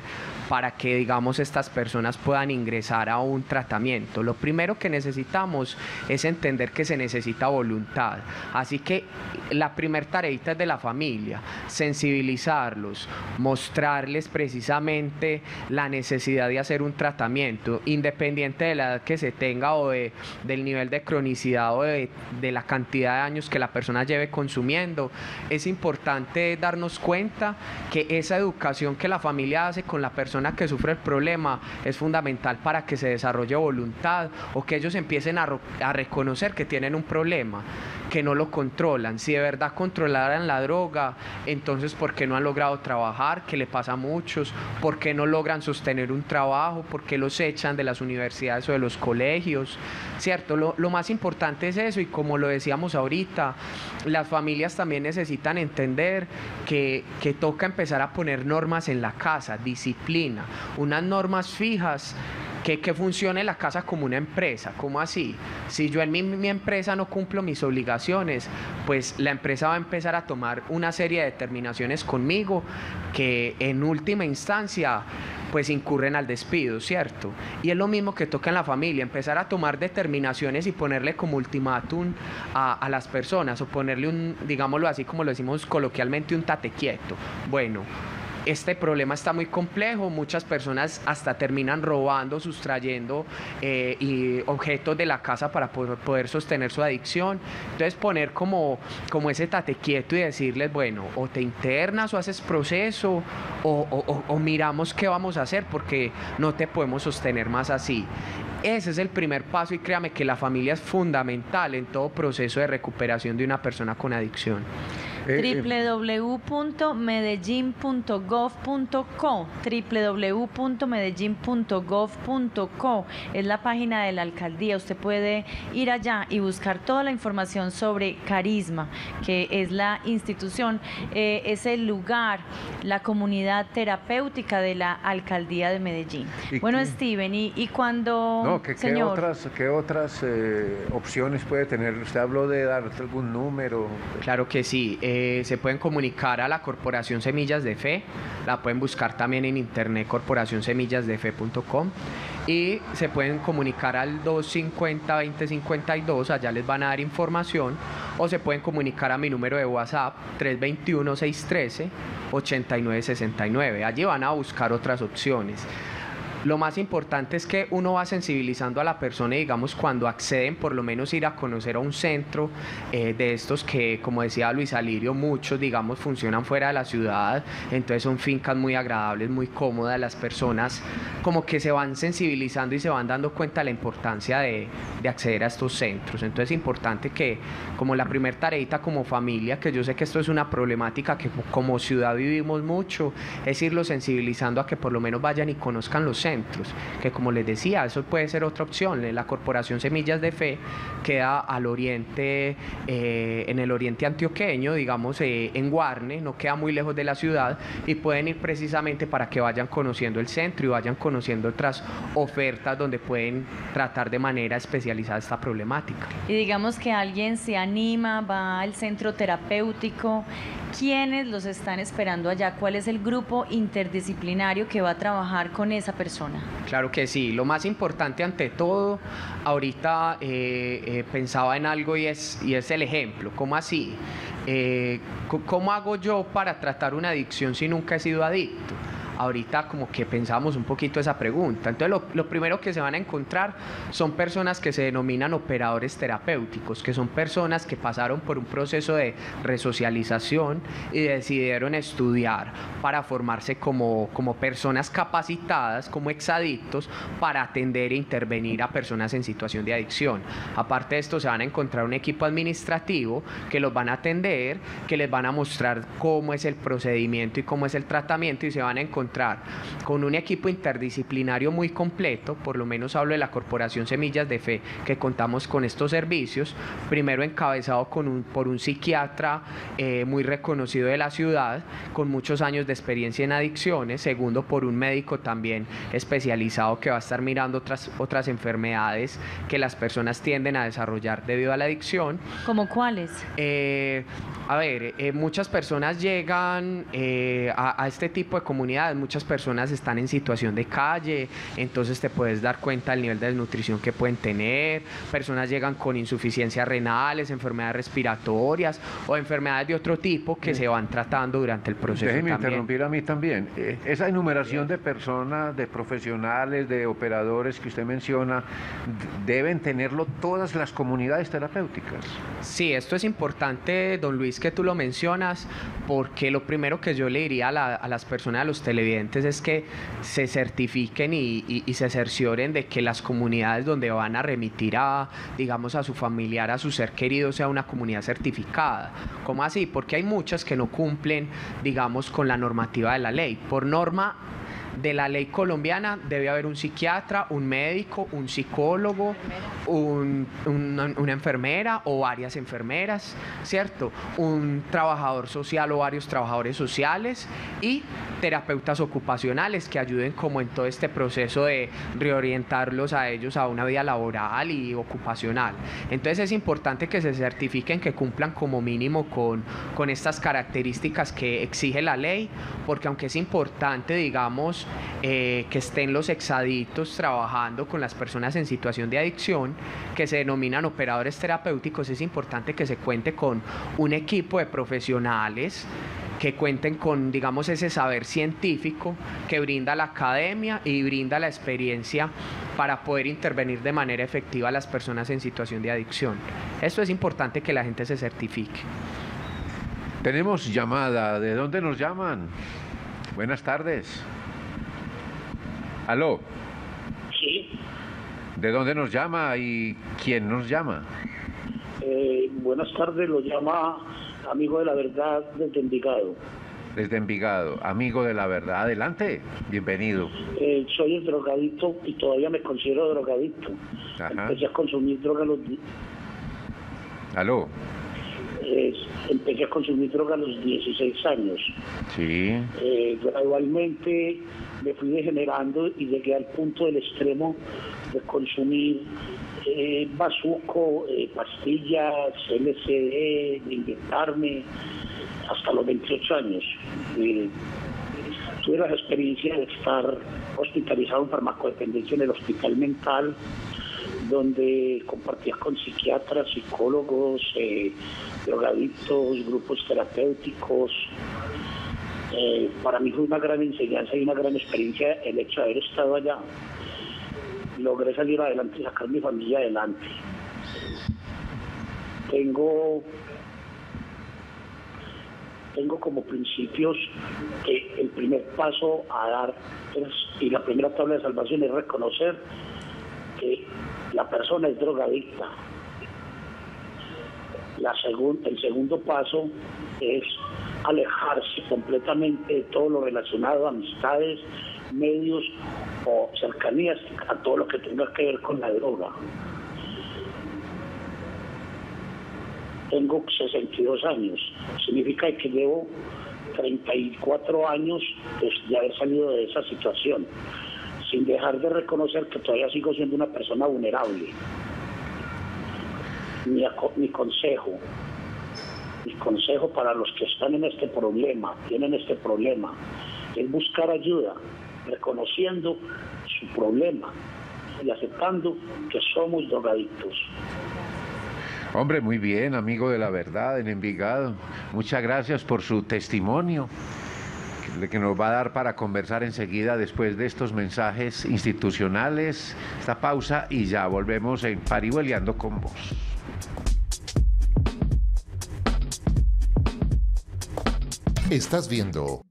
para que, digamos, estas personas puedan ingresar a un tratamiento. Lo primero que necesitamos es entender que se necesita voluntad, así que la primer tareita es de la familia, sensibilizarlos, mostrarles precisamente la necesidad de hacer un tratamiento, independiente de la edad que se tenga o del nivel de cronicidad o de la cantidad de años que la persona lleve consumiendo. Es importante darnos cuenta que esa educación que la familia hace con la persona que sufre el problema es fundamental para que se desarrolle voluntad o que ellos empiecen a reconocer que tienen un problema, que no lo controlan. Si de verdad controlaran la droga, entonces ¿por qué no han logrado trabajar? ¿Qué le pasa a muchos? ¿Por qué no logran sostener un trabajo? ¿Por qué los echan de las universidades o de los colegios? ¿Cierto? Lo más importante es eso, y como lo decíamos ahorita, las familias también necesitan entender que toca empezar a poner normas en la casa, disciplina, unas normas fijas. Que funcione la casa como una empresa. ¿Cómo así? Si yo en mi empresa no cumplo mis obligaciones, pues la empresa va a empezar a tomar una serie de determinaciones conmigo que en última instancia pues incurren al despido, ¿cierto? Y es lo mismo que toca en la familia, empezar a tomar determinaciones y ponerle como ultimátum a las personas, o ponerle un, digámoslo así como lo decimos coloquialmente, un tate quieto. Bueno, este problema está muy complejo, muchas personas hasta terminan robando, sustrayendo y objetos de la casa para poder sostener su adicción. Entonces poner como ese tate quieto y decirles, bueno, o te internas o haces proceso o miramos qué vamos a hacer porque no te podemos sostener más así. Ese es el primer paso, y créame que la familia es fundamental en todo proceso de recuperación de una persona con adicción. www.medellin.gov.co www.medellin.gov.co es la página de la alcaldía. Usted puede ir allá y buscar toda la información sobre CARISMA, que es la institución, es el lugar, la comunidad terapéutica de la alcaldía de Medellín. Bueno, qué, Steven, y cuando... No, señor, ¿qué otras opciones puede tener? Usted habló de dar algún número. Claro que sí. Se pueden comunicar a la Corporación Semillas de Fe, la pueden buscar también en internet, corporacionsemillasdefe.com, y se pueden comunicar al 250-2052, allá les van a dar información, o se pueden comunicar a mi número de WhatsApp 321-613-8969, allí van a buscar otras opciones. Lo más importante es que uno va sensibilizando a la persona y, digamos, cuando acceden, por lo menos ir a conocer a un centro de estos que, como decía Luis Alirio, muchos, digamos, funcionan fuera de la ciudad, entonces son fincas muy agradables, muy cómodas, las personas como que se van sensibilizando y se van dando cuenta de la importancia de acceder a estos centros. Entonces es importante que, como la primer tareita como familia, que yo sé que esto es una problemática que como ciudad vivimos mucho, es irlo sensibilizando a que por lo menos vayan y conozcan los centros. Que, como les decía, eso puede ser otra opción. La Corporación Semillas de Fe queda al oriente, en el oriente antioqueño, digamos, en Guarne, no queda muy lejos de la ciudad, y pueden ir precisamente para que vayan conociendo el centro y vayan conociendo otras ofertas donde pueden tratar de manera especializada esta problemática. Y digamos que alguien se anima, va al centro terapéutico, ¿quiénes los están esperando allá? ¿Cuál es el grupo interdisciplinario que va a trabajar con esa persona? Claro que sí, lo más importante ante todo, ahorita pensaba en algo y es el ejemplo. ¿Cómo así? ¿Cómo hago yo para tratar una adicción si nunca he sido adicto? ahorita como que pensábamos un poquito esa pregunta. Entonces lo primero que se van a encontrar son personas que se denominan operadores terapéuticos, que son personas que pasaron por un proceso de resocialización y decidieron estudiar para formarse como personas capacitadas, como exadictos, para atender e intervenir a personas en situación de adicción. Aparte de esto, se van a encontrar un equipo administrativo que los van a atender, que les van a mostrar cómo es el procedimiento y cómo es el tratamiento, y se van a encontrar con un equipo interdisciplinario muy completo. Por lo menos hablo de la Corporación Semillas de Fe, que contamos con estos servicios, primero encabezado por un psiquiatra muy reconocido de la ciudad, con muchos años de experiencia en adicciones, segundo por un médico también especializado que va a estar mirando otras enfermedades que las personas tienden a desarrollar debido a la adicción. ¿Cómo cuáles? Muchas personas llegan a este tipo de comunidades, muchas personas están en situación de calle, entonces te puedes dar cuenta del nivel de desnutrición que pueden tener, personas llegan con insuficiencias renales, enfermedades respiratorias o enfermedades de otro tipo que se van tratando durante el proceso. Déjeme interrumpir a mí también. Esa enumeración de personas, de profesionales, de operadores que usted menciona, deben tenerlo todas las comunidades terapéuticas. Sí, esto es importante, don Luis, que tú lo mencionas, porque lo primero que yo le diría a las personas, a los televidentes, es que se certifiquen y se cercioren de que las comunidades donde van a remitir a su familiar, a su ser querido, sea una comunidad certificada. ¿Cómo así? Porque hay muchas que no cumplen, con la normativa de la ley. Por norma de la ley colombiana debe haber un psiquiatra, un médico, un psicólogo, una enfermera o varias enfermeras, ¿cierto? Un trabajador social o varios trabajadores sociales y terapeutas ocupacionales que ayuden como en todo este proceso de reorientarlos a ellos a una vida laboral y ocupacional. Entonces es importante que se certifiquen que cumplan como mínimo con estas características que exige la ley, porque aunque es importante, que estén los exadictos trabajando con las personas en situación de adicción, que se denominan operadores terapéuticos, es importante que se cuente con un equipo de profesionales que cuenten con, ese saber científico que brinda la academia y brinda la experiencia para poder intervenir de manera efectiva a las personas en situación de adicción. Esto es importante que la gente se certifique. Tenemos llamada. ¿De dónde nos llaman? Buenas tardes. ¿Aló? Sí. ¿De dónde nos llama y quién nos llama? Buenas tardes, lo llama Amigo de la Verdad desde Envigado. Desde Envigado, Amigo de la Verdad. Adelante, bienvenido. Soy el drogadicto y todavía me considero drogadicto. Ajá. Empecé a consumir droga los... ¿Aló? Empecé a consumir droga a los 16 años. Sí. Gradualmente me fui degenerando y llegué al punto del extremo de consumir bazuco, pastillas, LCD, de inyectarme, hasta los 28 años. Tuve la experiencia de estar hospitalizado en farmacodependencia en el hospital mental, donde compartía con psiquiatras, psicólogos, drogadictos, grupos terapéuticos. Para mí fue una gran enseñanza y una gran experiencia el hecho de haber estado allá. Logré salir adelante y sacar mi familia adelante. Tengo como principios que el primer paso a dar y la primera tabla de salvación es reconocer que la persona es drogadicta. El segundo paso es alejarse completamente de todo lo relacionado a amistades, medios o cercanías, a todo lo que tenga que ver con la droga. Tengo 62 años, significa que llevo 34 años de haber salido de esa situación, sin dejar de reconocer que todavía sigo siendo una persona vulnerable. Mi consejo para los que están en este problema, tienen este problema, es buscar ayuda, reconociendo su problema y aceptando que somos drogadictos. Hombre, muy bien, Amigo de la Verdad en Envigado. Muchas gracias por su testimonio. que nos va a dar para conversar enseguida después de estos mensajes institucionales. Esta pausa y ya volvemos en Parihueliando con vos. Estás viendo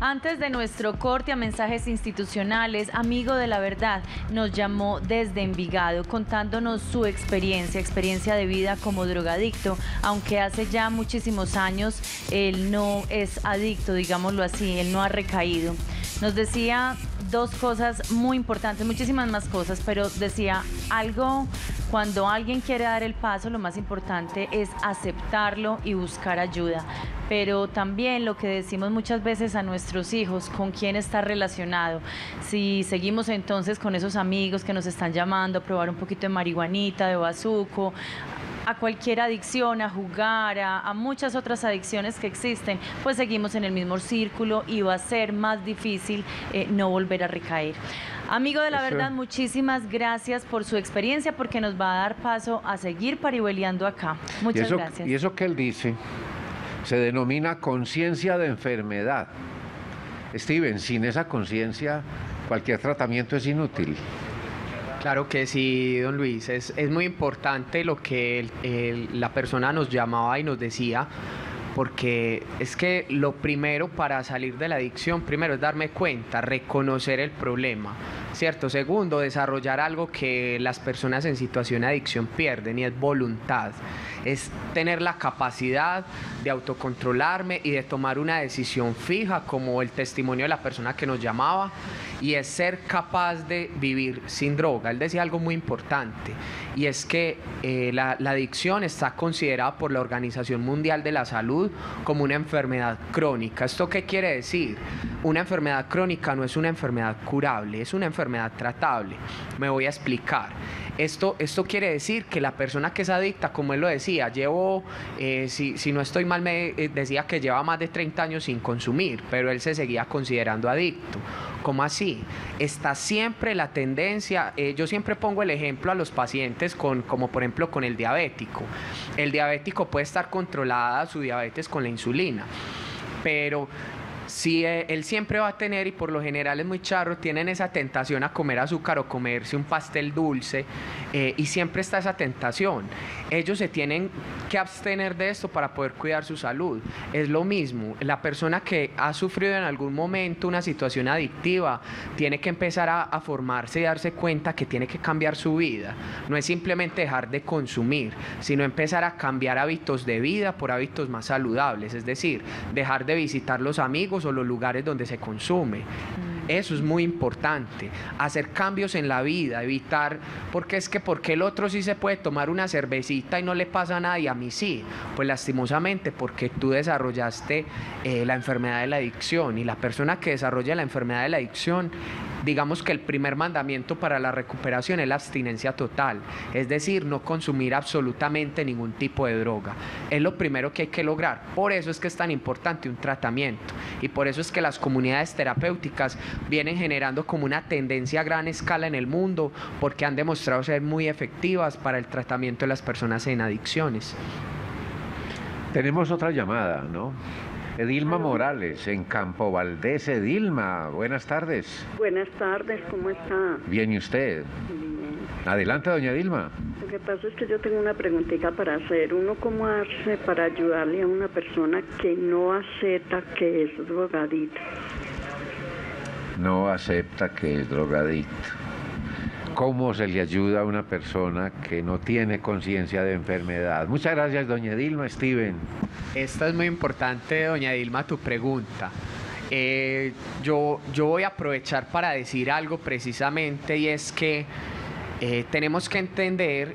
Antes de nuestro corte a mensajes institucionales, Amigo de la Verdad nos llamó desde Envigado contándonos su experiencia de vida como drogadicto, aunque hace ya muchísimos años él no es adicto, digámoslo así, él no ha recaído. Nos decía dos cosas muy importantes, muchísimas más cosas, pero decía algo: cuando alguien quiere dar el paso, lo más importante es aceptarlo y buscar ayuda. Pero también lo que decimos muchas veces a nuestros hijos, con quién está relacionado. Si seguimos entonces con esos amigos que nos están llamando a probar un poquito de marihuanita, de bazuco, a cualquier adicción, a jugar, a muchas otras adicciones que existen, pues seguimos en el mismo círculo y va a ser más difícil no volver a recaer. Amigo de la Verdad, muchísimas gracias por su experiencia, porque nos va a dar paso a seguir parihueliando acá. Muchas gracias. Y eso que él dice se denomina conciencia de enfermedad. Steven, sin esa conciencia cualquier tratamiento es inútil. Claro que sí, don Luis. Es muy importante lo que la persona nos llamaba y nos decía, porque es que lo primero para salir de la adicción, primero es darme cuenta, reconocer el problema, ¿cierto? Segundo, desarrollar algo que las personas en situación de adicción pierden, y es voluntad. Es tener la capacidad de autocontrolarme y de tomar una decisión fija, como el testimonio de la persona que nos llamaba, y es ser capaz de vivir sin droga. Él decía algo muy importante, y es que la adicción está considerada por la Organización Mundial de la Salud como una enfermedad crónica. ¿Esto qué quiere decir? Una enfermedad crónica no es una enfermedad curable, es una enfermedad tratable. Me voy a explicar. Esto quiere decir que la persona que es adicta, como él lo decía, llevo, si no estoy mal, me decía que lleva más de 30 años sin consumir, pero él se seguía considerando adicto. ¿Cómo así? Está siempre la tendencia, yo siempre pongo el ejemplo a los pacientes como por ejemplo con el diabético. El diabético puede estar controlada su diabetes con la insulina, pero si él siempre va a tener, y por lo general es muy charro, tienen esa tentación a comer azúcar o comerse un pastel dulce, y siempre está esa tentación. Ellos se tienen que abstener de esto para poder cuidar su salud. Es lo mismo, la persona que ha sufrido en algún momento una situación adictiva tiene que empezar a formarse y darse cuenta que tiene que cambiar su vida. No es simplemente dejar de consumir, sino empezar a cambiar hábitos de vida por hábitos más saludables, es decir, dejar de visitar los amigos o los lugares donde se consume. Eso es muy importante, hacer cambios en la vida, evitar, porque es que porque el otro sí se puede tomar una cervecita y no le pasa nada y a mí sí, pues lastimosamente porque tú desarrollaste la enfermedad de la adicción, y la persona que desarrolla la enfermedad de la adicción, digamos que el primer mandamiento para la recuperación es la abstinencia total, es decir, no consumir absolutamente ningún tipo de droga. Es lo primero que hay que lograr, por eso es que es tan importante un tratamiento, y por eso es que las comunidades terapéuticas vienen generando como una tendencia a gran escala en el mundo, porque han demostrado ser muy efectivas para el tratamiento de las personas en adicciones. Tenemos otra llamada, ¿no? Edilma Morales, en Campo Valdés. Edilma, buenas tardes. Buenas tardes, ¿cómo está? Bien, ¿y usted? Bien. Adelante, doña Edilma. Lo que pasa es que yo tengo una preguntita para hacer. ¿Uno cómo hace para ayudarle a una persona que no acepta que es drogadicta? No acepta que es drogadicto. ¿Cómo se le ayuda a una persona que no tiene conciencia de enfermedad? Muchas gracias, doña Edilma. Steven. Esta es muy importante, doña Edilma, tu pregunta. Yo voy a aprovechar para decir algo precisamente, y es que tenemos que entender,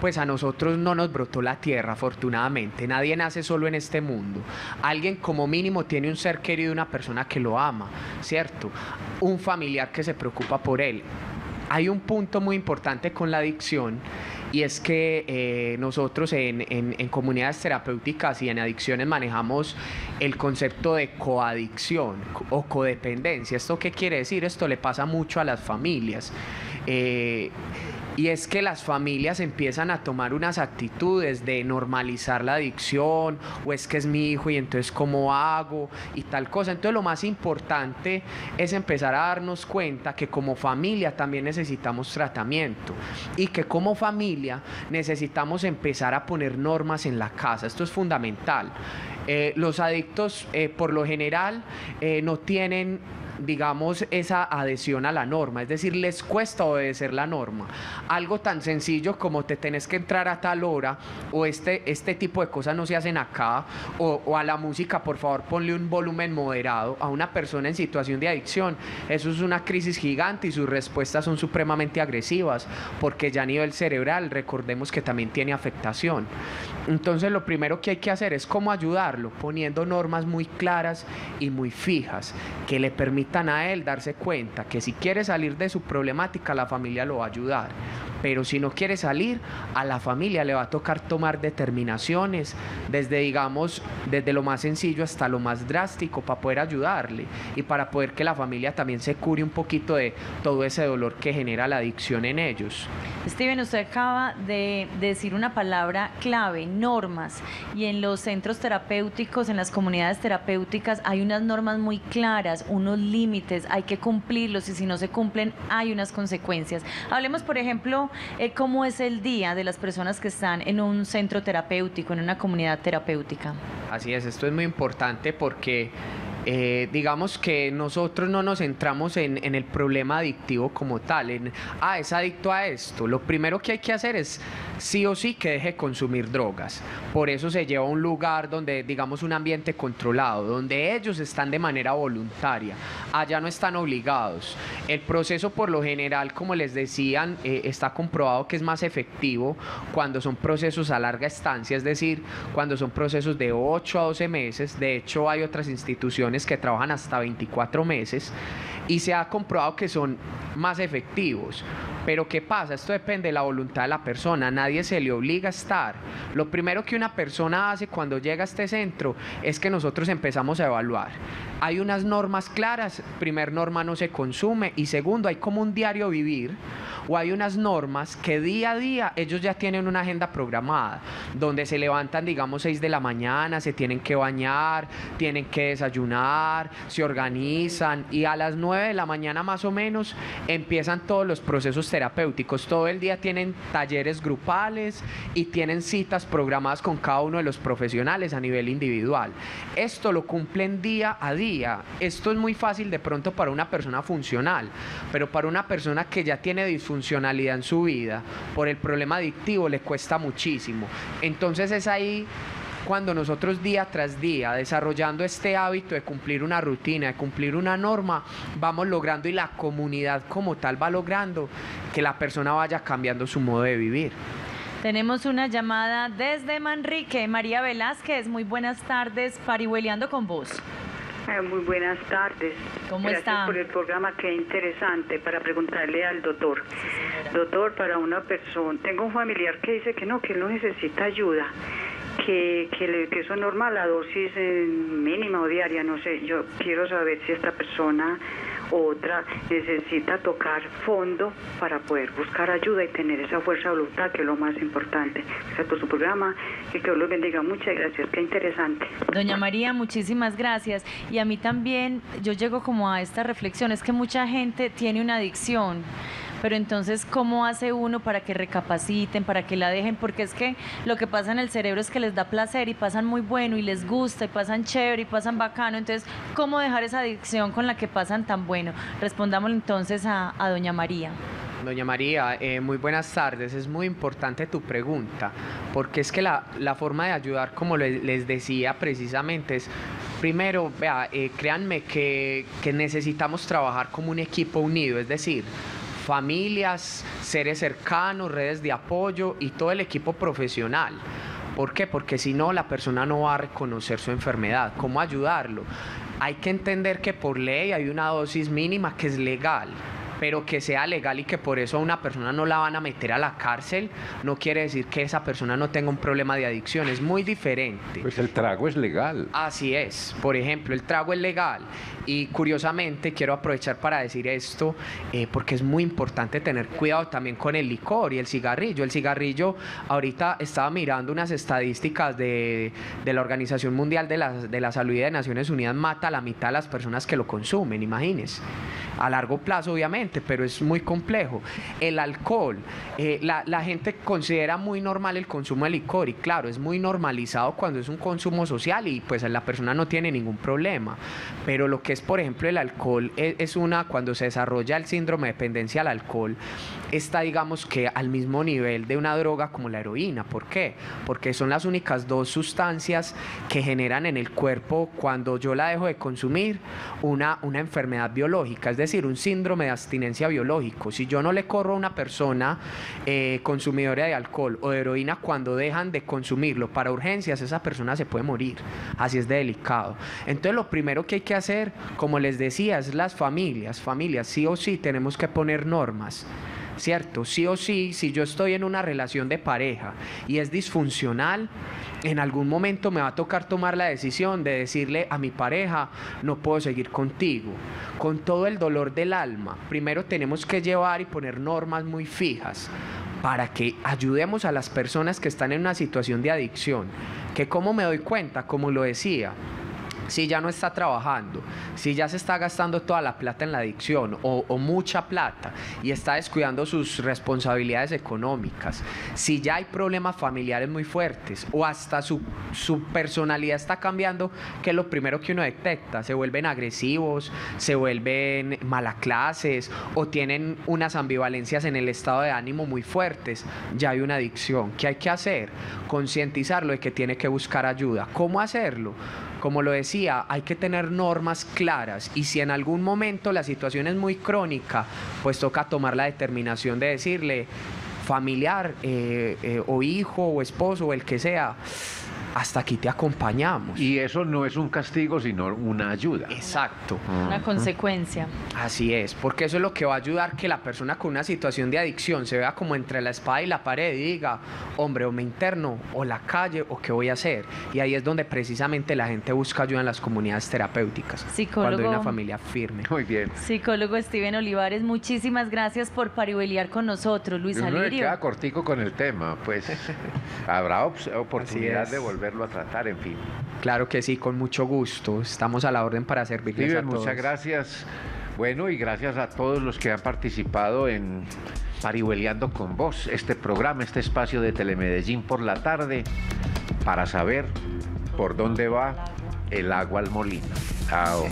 pues a nosotros no nos brotó la tierra, afortunadamente. Nadie nace solo en este mundo. Alguien como mínimo tiene un ser querido, una persona que lo ama, ¿cierto? Un familiar que se preocupa por él. Hay un punto muy importante con la adicción, y es que nosotros en comunidades terapéuticas y en adicciones manejamos el concepto de coadicción o codependencia. ¿Esto qué quiere decir? Esto le pasa mucho a las familias. Y es que las familias empiezan a tomar unas actitudes de normalizar la adicción, o es que es mi hijo y entonces ¿cómo hago? Y tal cosa. Entonces lo más importante es empezar a darnos cuenta que como familia también necesitamos tratamiento y que como familia necesitamos empezar a poner normas en la casa. Esto es fundamental. Los adictos por lo general no tienen, digamos, esa adhesión a la norma, es decir, les cuesta obedecer la norma. Algo tan sencillo como te tenés que entrar a tal hora, o este tipo de cosas no se hacen acá, o a la música, por favor, ponle un volumen moderado. A una persona en situación de adicción, eso es una crisis gigante y sus respuestas son supremamente agresivas, porque ya a nivel cerebral, recordemos que también tiene afectación. Entonces, lo primero que hay que hacer es cómo ayudarlo, poniendo normas muy claras y muy fijas, que le permitan a él darse cuenta que si quiere salir de su problemática, la familia lo va a ayudar, pero si no quiere salir, a la familia le va a tocar tomar determinaciones desde, digamos, desde lo más sencillo hasta lo más drástico para poder ayudarle y para poder que la familia también se cure un poquito de todo ese dolor que genera la adicción en ellos. Steven, usted acaba de decir una palabra clave, normas, y en los centros terapéuticos, en las comunidades terapéuticas hay unas normas muy claras, unos límites, hay que cumplirlos y si no se cumplen hay unas consecuencias. Hablemos, por ejemplo, cómo es el día de las personas que están en un centro terapéutico, en una comunidad terapéutica. Así es, esto es muy importante porque digamos que nosotros no nos centramos en el problema adictivo como tal, es adicto a esto. Lo primero que hay que hacer es sí o sí que deje consumir drogas. Por eso se lleva a un lugar donde, digamos, un ambiente controlado, donde ellos están de manera voluntaria. Allá no están obligados. El proceso, por lo general, como les decían, está comprobado que es más efectivo cuando son procesos a larga estancia, es decir, cuando son procesos de 8 a 12 meses. De hecho, hay otras instituciones que trabajan hasta 24 meses y se ha comprobado que son más efectivos. Pero ¿qué pasa? Esto depende de la voluntad de la persona. Nadie se le obliga a estar. Lo primero que una persona hace cuando llega a este centro es que nosotros empezamos a evaluar. Hay unas normas claras. Primer norma, no se consume, y segundo, hay como un diario vivir, o hay unas normas que día a día ellos ya tienen una agenda programada, donde se levantan, digamos, 6 de la mañana, se tienen que bañar, tienen que desayunar, se organizan y a las 9 de la mañana más o menos empiezan todos los procesos terapéuticos. Todo el día tienen talleres grupales y tienen citas programadas con cada uno de los profesionales a nivel individual. Esto lo cumplen día a día. Esto es muy fácil de pronto para una persona funcional, pero para una persona que ya tiene disfuncionalidad en su vida por el problema adictivo le cuesta muchísimo. Entonces es ahí cuando nosotros día tras día, desarrollando este hábito de cumplir una rutina, de cumplir una norma, vamos logrando, y la comunidad como tal va logrando, que la persona vaya cambiando su modo de vivir. Tenemos una llamada desde Manrique. María Velázquez, muy buenas tardes, Parihueliando con vos. Muy buenas tardes. ¿Cómo está? Gracias por el programa, que es interesante, para preguntarle al doctor. Sí, doctor, para una persona, tengo un familiar que dice que no, que no necesita ayuda, que eso es normal, la dosis mínima o diaria, no sé. Yo quiero saber si esta persona u otra necesita tocar fondo para poder buscar ayuda y tener esa fuerza de voluntad, que es lo más importante. Gracias por su programa y que Dios los bendiga. Muchas gracias, qué interesante. Doña María, muchísimas gracias. Y a mí también, yo llego como a esta reflexión, es que mucha gente tiene una adicción, pero entonces, ¿cómo hace uno para que recapaciten, para que la dejen? Porque es que lo que pasa en el cerebro es que les da placer y pasan muy bueno y les gusta y pasan chévere y pasan bacano. Entonces, ¿cómo dejar esa adicción con la que pasan tan bueno? Respondámosle entonces a doña María. Doña María, muy buenas tardes. Es muy importante tu pregunta, porque es que la forma de ayudar, como les decía precisamente, es primero, vea, créanme que necesitamos trabajar como un equipo unido, es decir, familias, seres cercanos, redes de apoyo y todo el equipo profesional. ¿Por qué? Porque si no, la persona no va a reconocer su enfermedad. ¿Cómo ayudarlo? Hay que entender que por ley hay una dosis mínima que es legal. pero que sea legal y que por eso a una persona no la van a meter a la cárcel, no quiere decir que esa persona no tenga un problema de adicción, es muy diferente. Pues el trago es legal. Así es, por ejemplo, el trago es legal, y curiosamente quiero aprovechar para decir esto, porque es muy importante tener cuidado también con el licor y el cigarrillo. El cigarrillo, ahorita estaba mirando unas estadísticas de la Organización Mundial de la Salud de Naciones Unidas, mata a la mitad de las personas que lo consumen, imagínense, a largo plazo obviamente, pero es muy complejo. El alcohol, la gente considera muy normal el consumo de licor, y claro, es muy normalizado cuando es un consumo social y pues la persona no tiene ningún problema, pero lo que es, por ejemplo, el alcohol cuando se desarrolla el síndrome de dependencia al alcohol, está, digamos, que al mismo nivel de una droga como la heroína. ¿Por qué? Porque son las únicas dos sustancias que generan en el cuerpo, cuando yo la dejo de consumir, una enfermedad biológica, es decir, un síndrome de abstinencia biológico. Si yo no le corro a una persona consumidora de alcohol o de heroína, cuando dejan de consumirlo para urgencias, esa persona se puede morir, así es de delicado. Entonces lo primero que hay que hacer, como les decía, es las familias, sí o sí tenemos que poner normas, ¿cierto? Sí o sí, si yo estoy en una relación de pareja y es disfuncional, en algún momento me va a tocar tomar la decisión de decirle a mi pareja, no puedo seguir contigo, con todo el dolor del alma. Primero tenemos que llevar y poner normas muy fijas para que ayudemos a las personas que están en una situación de adicción, que como me doy cuenta, como lo decía, si ya no está trabajando, si ya se está gastando toda la plata en la adicción o mucha plata y está descuidando sus responsabilidades económicas, si ya hay problemas familiares muy fuertes o hasta su personalidad está cambiando, que es lo primero que uno detecta, se vuelven agresivos, se vuelven malaclaces o tienen unas ambivalencias en el estado de ánimo muy fuertes, ya hay una adicción. ¿Qué hay que hacer? Concientizarlo de que tiene que buscar ayuda. ¿Cómo hacerlo? Como lo decía, hay que tener normas claras, y si en algún momento la situación es muy crónica, pues toca tomar la determinación de decirle, familiar o hijo o esposo o el que sea, hasta aquí te acompañamos. Y eso no es un castigo, sino una ayuda. Exacto. Una consecuencia. Así es, porque eso es lo que va a ayudar que la persona con una situación de adicción se vea como entre la espada y la pared y diga, hombre, o me interno, o la calle, o qué voy a hacer. Y ahí es donde precisamente la gente busca ayuda en las comunidades terapéuticas. Psicólogo. Cuando hay una familia firme. Muy bien. Psicólogo Steven Olivares, muchísimas gracias por parihueliar con nosotros, Luis Alirio. Me queda cortico con el tema, pues habrá oportunidad de volver. Verlo a tratar, en fin. Claro que sí, con mucho gusto. Estamos a la orden para servirles a todos. Muchas gracias. Bueno, y gracias a todos los que han participado en Parihueliando con Vos, este programa, este espacio de Telemedellín por la tarde, para saber por dónde va el agua al molino. Chao.